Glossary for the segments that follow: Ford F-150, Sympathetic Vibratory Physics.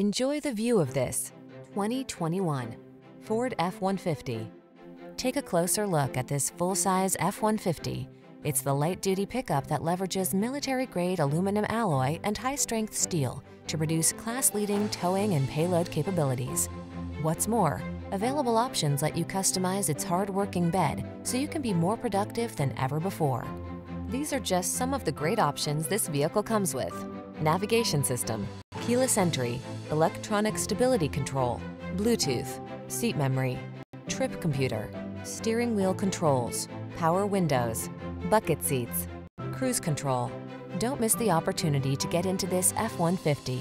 Enjoy the view of this 2021 Ford F-150. Take a closer look at this full-size F-150. It's the light-duty pickup that leverages military-grade aluminum alloy and high-strength steel to produce class-leading towing and payload capabilities. What's more, available options let you customize its hard-working bed so you can be more productive than ever before. These are just some of the great options this vehicle comes with: navigation system, keyless entry, electronic stability control, Bluetooth, seat memory, trip computer, steering wheel controls, power windows, bucket seats, cruise control. Don't miss the opportunity to get into this F-150,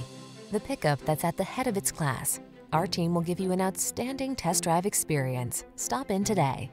the pickup that's at the head of its class. Our team will give you an outstanding test drive experience. Stop in today.